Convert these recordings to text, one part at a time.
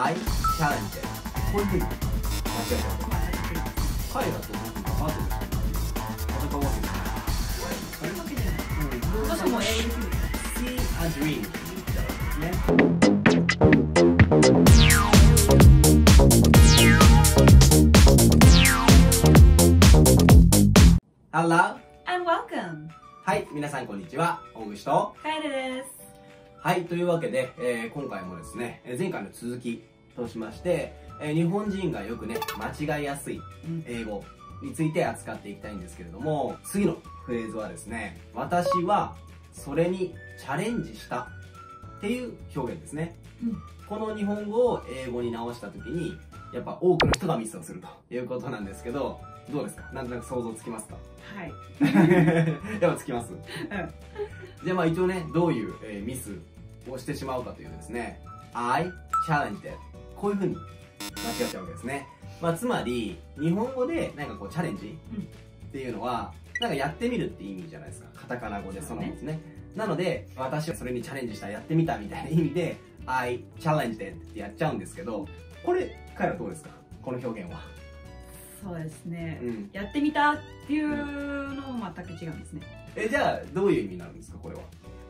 I challenge. こういうふうに間違えたことない。彼らと僕がまず戦うわけじゃない。そういうわけじゃない。そもそも英語できる。See a dream って言ったらね。Hello and welcome. はい、皆さんこんにちは。大口とカエルです。はい、というわけで、今回もですね、前回の続きとしまして、日本人がよくね、間違いやすい英語について扱っていきたいんですけれども、次のフレーズはですね、私はそれにチャレンジしたっていう表現ですね。この日本語を英語に直した時に、やっぱ多くの人がミスをするということなんですけど、どうですか？なんとなく想像つきますか？はい。やっぱつきます。うん。じゃあまあ一応ね、どういう、ミスをしてしまうかというとですね、I challenged it。こういうふうに間違っちゃうわけですね。まあつまり、日本語でなんかこうチャレンジっていうのは、なんかやってみるって意味じゃないですか。カタカナ語でそのもんですね。なので、私はそれにチャレンジした、やってみたみたいな意味で、I challenged it ってやっちゃうんですけど、これ、彼はどうですか？この表現は。そうですね、うん、やってみたっていうのも全く違うんですね。じゃあどういう意味なんですか？これは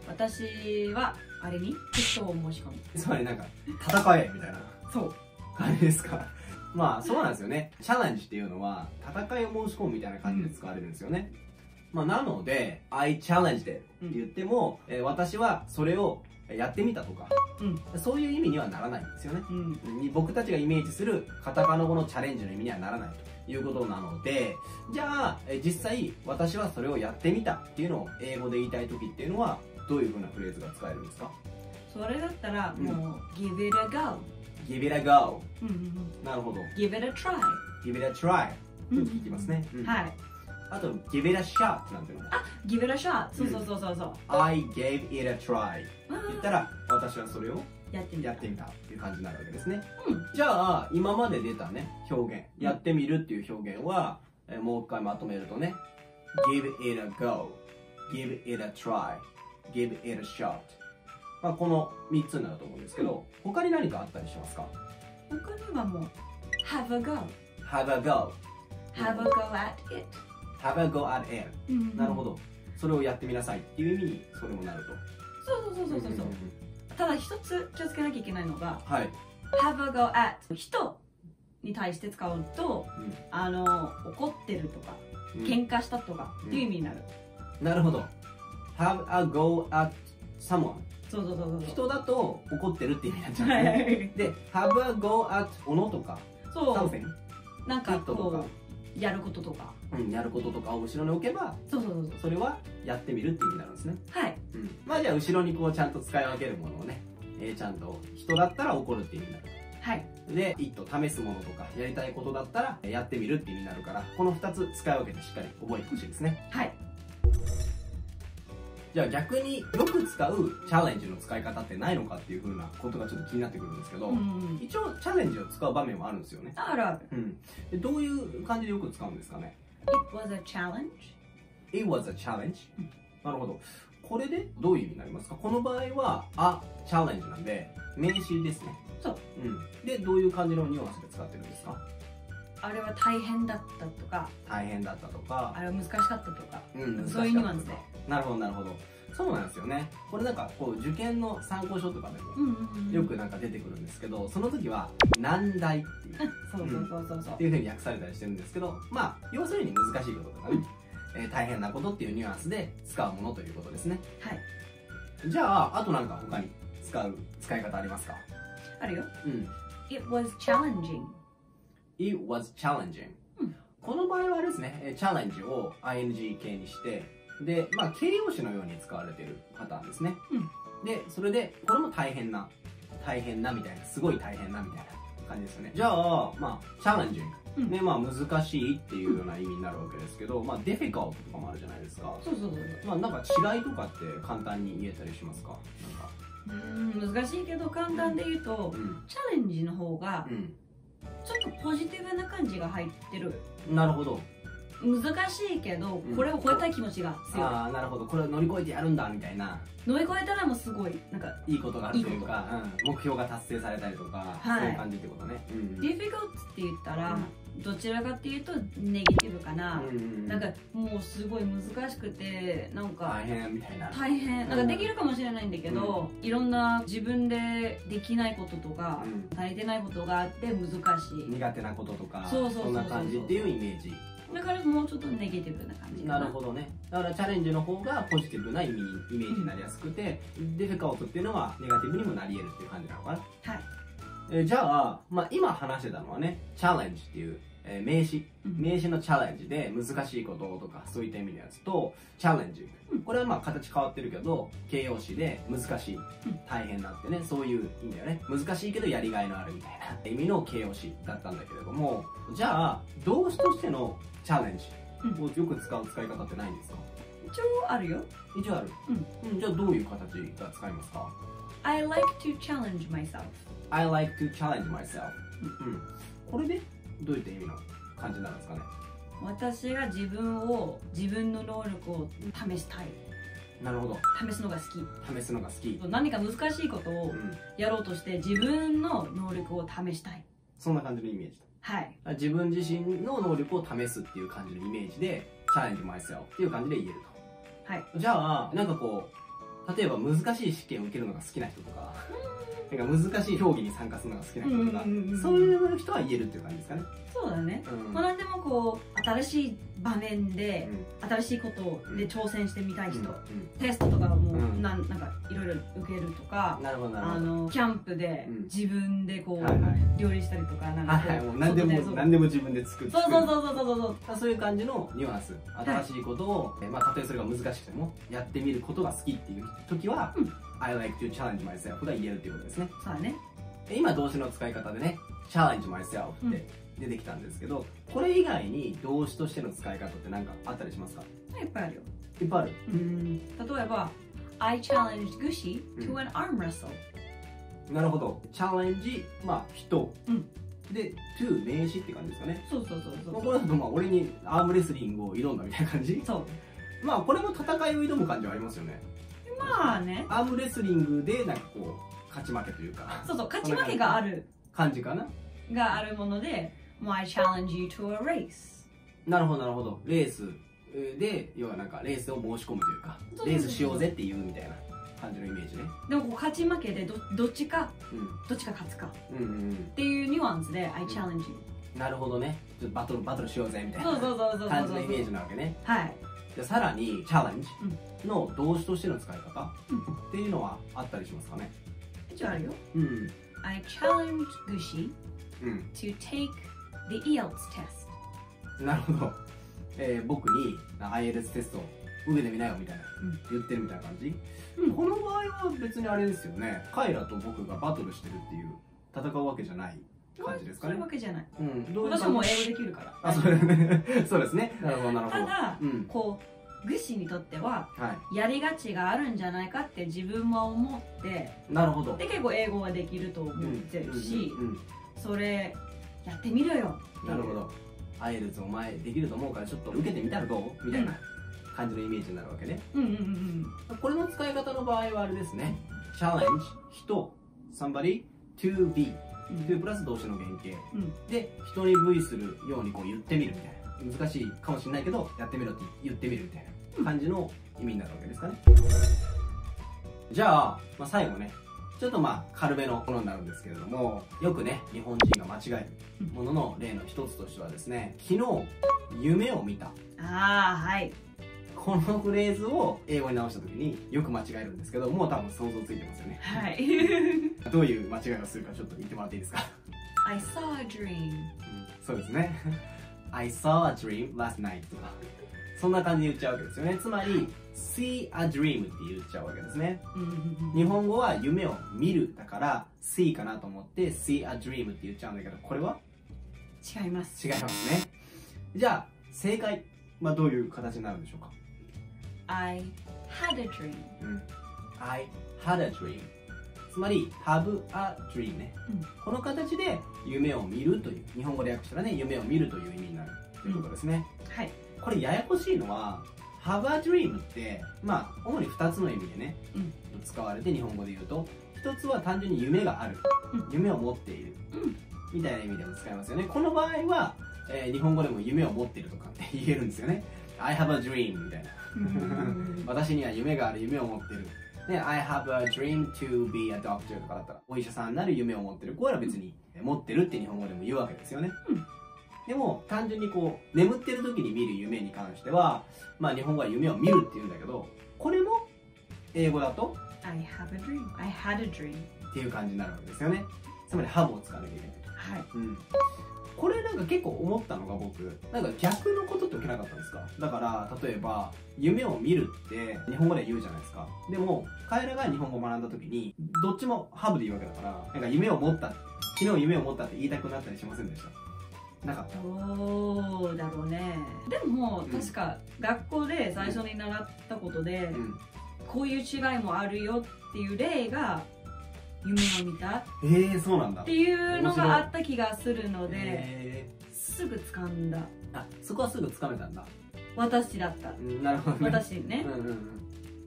私はあれにテストを申し込む、つまりなんか戦えみたいなそう感じですか？まあそうなんですよね。チャレンジっていうのは戦いを申し込むみたいな感じで使われるんですよね、うん、まあなので「I challenged it」って言っても、うん、私はそれをやってみたとか、うん、そういう意味にはならないんですよね、うん、僕たちがイメージするカタカナ語のチャレンジの意味にはならないということなので、じゃあ実際私はそれをやってみたっていうのを英語で言いたい時っていうのはどういうふうなフレーズが使えるんですか？それだったらもう、うん、Give it a go Give it a go、うんうん、なるほど。 Give it a try Give it a try ちょっと聞きますね、うんうん、はい。あと Give it a shot なんていうの。あ、Give it a shot、 そうそうそうそうそう、うん、I gave it a try 言ったら私はそれをやってみたっていう感じになるわけですね、うん、じゃあ今まで出たね表現、うん、やってみるっていう表現は、もう一回まとめるとね、 Give it a go Give it a try Give it a shot、まあ、この3つになると思うんですけど、うん、他に何かあったりしますか？他にはもう Have a go Have a go Have a go at it Have a go at it、うん、なるほど。それをやってみなさいっていう意味にそれもなると。そうそうそうそうそう。ただ一つ気をつけなきゃいけないのが、はい、Have a go at 人に対して使うと、うん、怒ってるとか、うん、喧嘩したとかっていう意味になる、うん、なるほど。 Have a go at someone、 そうそうそうそう、人だと怒ってるって意味になっちゃうんですね、はい、で Have a go at 物とか、そう something なんかこうやることとか、うん、やることとかを後ろに置けば、そうそうそうそう、それはやってみるって意味になるんですね。はい、うん、まあじゃあ後ろにこうちゃんと使い分けるものをね、ちゃんと人だったら怒るって意味になる、はいで「試すもの」とかやりたいことだったらやってみるって意味になるから、この2つ使い分けてしっかり覚えてほしいですね。はい、じゃあ逆によく使うチャレンジの使い方ってないのかっていうふうなことがちょっと気になってくるんですけど、うん、一応チャレンジを使う場面はあるんですよね。あるある、うん、でどういう感じでよく使うんですかね？It was a challenge. It was a challenge. なるほど。これでどういう意味になりますか？この場合は a challenge なんで名詞ですね。そう。うん。でどういう感じのニュアンスで使ってるんですか？あれは大変だったとか。大変だったとか。あれは難しかったとか。うん。そういうニュアンスで。なるほどなるほど。そうなんですよね。これなんかこう受験の参考書とかでもよくなんか出てくるんですけど、その時は難題っていうそうそうそうそうそうっていうふうに訳されたりしてるんですけど、まあ要するに難しいこととかね、大変なことっていうニュアンスで使うものということですね。はい、じゃああとなんか他に使い方ありますか？あるよ、うん、It was challenging It was challenging、うん、この場合はですね、チャレンジを ing 形にしてで、まあ、形容詞のように使われているパターンですね、うん、でそれでこれも大変なみたいな、すごい大変なみたいな感じですよね。じゃあまあチャレンジ、うん、でまあ難しいっていうような意味になるわけですけど、まあデフィカルトとかもあるじゃないですか。そうそうそう、まあなんか違いとかって簡単に言えたりしますか？なんかうん難しいけど簡単で言うと、うん、チャレンジの方が、うん、ちょっとポジティブな感じが入ってる。なるほど。難しいけど、これを超えたい気持ちが強い。ああ、なるほど。これを乗り越えてやるんだみたいな、乗り越えたらもうすごいなんかいいことがあるというか、目標が達成されたりとか、そういう感じってことね。ディフィカルトって言ったらどちらかっていうとネギティブかな。なんかもうすごい難しくて、なんか大変みたいな、大変なんかできるかもしれないんだけど、いろんな自分でできないこととか足りてないことがあって難しい、苦手なこととか、そんな感じっていうイメージ。だからもうちょっとネガティブな感じかな。なるほどね。だからチャレンジの方がポジティブなイメージになりやすくて、ディフィカルトっていうのはネガティブにもなり得るっていう感じなのかな。はい。じゃあ、まあ、今話してたのはね、チャレンジっていう、名詞。名詞のチャレンジで難しいこととかそういった意味のやつと、チャレンジ。これはまあ形変わってるけど、形容詞で難しい、大変なってね、そういう意味だよね。難しいけどやりがいのあるみたいな意味の形容詞だったんだけれども、じゃあ、動詞としてのチャレンジをよく使う使い方ってないんですか？一応あるよ。一応ある。じゃあどういう形が使いますか？ I like to challenge myself。I like to challenge myself。これでどういった意味の感じなんですかね。私が自分の能力を試したい。なるほど。試すのが好き。試すのが好き。何か難しいことをやろうとして自分の能力を試したい。そんな感じのイメージ。はい。自分自身の能力を試すっていう感じのイメージで、チャレンジマイセルっていう感じで言えると。はい。じゃあ、なんかこう、例えば難しい試験を受けるのが好きな人とか、なんか難しい競技に参加するのが好きな人とか、そういう人は言えるっていう感じですかね。そうだね。まあ何でもこう、新しい場面で、新しいことで挑戦してみたい人、テストとかもなんかいろいろ受けるとか、キャンプで自分でこう料理したりとか、何でも自分で作って、そういう感じのニュアンス。新しいことを、まあたとえそれが難しくてもやってみることが好きっていう時は、I like to challenge myself が言えるっていうことですね。そうだね。今動詞の使い方でね、challenge myself って出てきたんですけど、これ以外に動詞としての使い方って何かあったりしますか？いっぱいあるよ。いっぱいある。例えば、I challenged Gushi to an arm wrestle。なるほど。challenge、まあ人。で、to 名詞って感じですかね。そう。これだとまあ俺にアームレスリングを挑んだみたいな感じ。そう。まあこれも戦いを挑む感じはありますよね。まあね。アームレスリングでなんかこう勝ち負けというか。勝ち負けがある感じかな。があるもので、もう I challenge you to a race。なるほど。レースで、要はなんかレースを申し込むというか、レースしようぜっていうみたいな感じのイメージね。でもこう勝ち負けでどっちか勝つかっていうニュアンスで I challenge you。なるほどね。ちょっとバトルしようぜみたいな感じのイメージなわけね。はい。じゃあさらにチャレンジの動詞としての使い方っていうのはあったりしますかね。一応あるよ。I challenge Gushi to take the IELTS test。なるほど。僕に IELTS テストを受けてみなよみたいな言ってるみたいな感じ。この場合は別にあれですよね。カイラと僕がバトルしてるっていう戦うわけじゃない感じですかね。そういうわけじゃない。私はもう英語できるから。あ、そうですね。なるほど。ただこう。グシにとってはやりがちがあるんじゃないかって自分は思って、なるほど。で結構英語はできると思ってるし、それやってみろよ。なるほど。IELTSお前できると思うからちょっと受けてみたらどうみたいな感じのイメージになるわけね。これの使い方の場合はあれですね。challenge 人 somebody to be というプラス動詞の原型で人に V するようにこう言ってみるみたいな。難しいかもしれないけどやってみろって言ってみるみたいな感じの意味になるわけですかね。じゃあ、まあ、最後ね、ちょっとまあ軽めのものになるんですけれども、よくね日本人が間違えるものの例の一つとしてはですね、昨日夢を見た。はい。このフレーズを英語に直した時によく間違えるんですけど、もう多分想像ついてますよね。はい。どういう間違いをするかちょっと言ってもらっていいですか。I saw a dream。そうですね。I saw a dream last night とか、そんな感じで言っちゃうわけですよね。つまり、see a dream って言っちゃうわけですね。日本語は夢を見るだから、see かなと思って、see a dream って言っちゃうんだけど、これは違います。違いますね。じゃあ、正解はどういう形になるんでしょうか？ I had a dream。I had a dream。つまり、have a dream ね。この形で夢を見るという、日本語で訳したらね、夢を見るという意味になるということですね。はい。これややこしいのは「have a dream」ってまあ主に2つの意味でね、うん、使われて日本語で言うと1つは単純に夢がある、うん、夢を持っている、うん、みたいな意味でも使えますよね。この場合は、日本語でも夢を持っているとかって言えるんですよね。I have a dream みたいな私には夢がある、夢を持ってる、ね、I have a dream to be a doctor とかだったらお医者さんになる夢を持ってる、これは別に持ってるって日本語でも言うわけですよね、うん、でも単純にこう眠ってる時に見る夢に関してはまあ日本語は夢を見るっていうんだけど、これも英語だと I have a dream, I had a dream っていう感じになるわけですよね。つまり have を使わなきゃいけないと、はい、うんこれなんか結構思ったのが僕なんか逆のことって起きなかったんですか。だから例えば夢を見るって日本語では言うじゃないですか。でもカエラが日本語を学んだ時にどっちもハブで言うわけだから、なんか夢を持った、昨日夢を持ったって言いたくなったりしませんでしたなかった？どうだろうね。でも、うん、確か学校で最初に習ったことで、うん、こういう違いもあるよっていう例が夢を見たっていうのがあった気がするので、すぐ掴んだ。あ、そこはすぐ掴めたんだ。私だった、うん、なるほど、ね、私ね、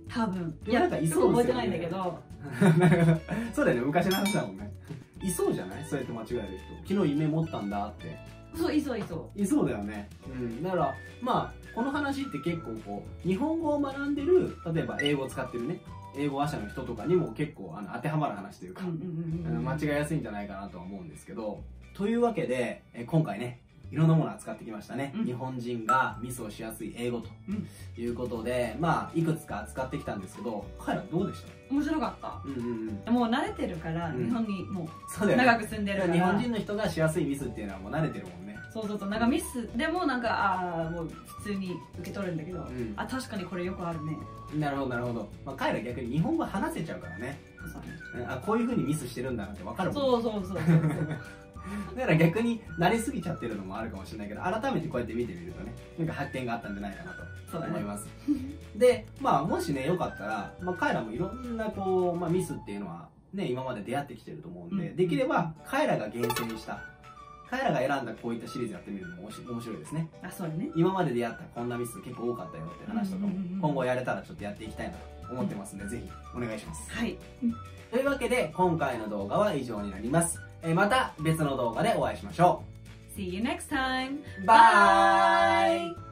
多分いやなんかいそうですよね、覚えてないんだけどそうだよね、昔の話だもんねいそうじゃない？そうやって間違える人、昨日夢持ったんだって、そういそういそういそうだよね、うん、だからまあこの話って結構こう日本語を学んでる、例えば英語を使ってるね英語話者の人とかにも結構当てはまる話というか間違いやすいんじゃないかなとは思うんですけど。というわけで今回ねいろんなものを扱ってきましたね、うん、日本人がミスをしやすい英語ということで、うん、まあいくつか扱ってきたんですけど、カエラどうでした？面白かった、もう慣れてるから、うん、日本にもう長く住んでるから、ね、日本人の人がしやすいミスっていうのはもう慣れてるもんね。そうそうそう、なんかミスでもなんかああもう普通に受け取るんだけど、うん、あ確かにこれよくあるね。なるほどなるほど、まあ、カエラ逆に日本語話せちゃうからね、あこういうふうにミスしてるんだなって分かるもん。そうそうそうそうだから逆に慣れすぎちゃってるのもあるかもしれないけど、改めてこうやって見てみるとねなんか発見があったんじゃないかなと思います、ね、でまあもしねよかったら、まあ、カエラもいろんなこう、まあ、ミスっていうのはね今まで出会ってきてると思うんで、うん、できればカエラが厳選した彼らが選んだこういったシリーズやってみるのも面白いですね。あ、そうね。今まで出会ったこんなミス結構多かったよって話とかも今後やれたらちょっとやっていきたいなと思ってますんで、ぜひお願いします。はい。というわけで今回の動画は以上になります。また別の動画でお会いしましょう。See you next time. Bye!